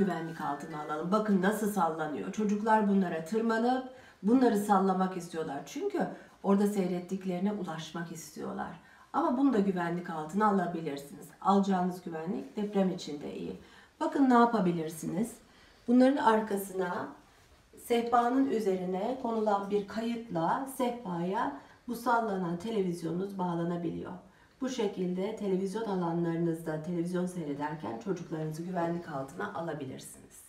güvenlik altına alalım. Bakın nasıl sallanıyor. Çocuklar bunlara tırmanıp bunları sallamak istiyorlar. Çünkü orada seyrettiklerine ulaşmak istiyorlar. Ama bunu da güvenlik altına alabilirsiniz. Alacağınız güvenlik deprem için de iyi. Bakın ne yapabilirsiniz? Bunların arkasına sehpanın üzerine konulan bir kayıtla sehpaya bu sallanan televizyonunuz bağlanabiliyor. Bu şekilde televizyon alanlarınızda televizyon seyrederken çocuklarınızı güvenlik altına alabilirsiniz.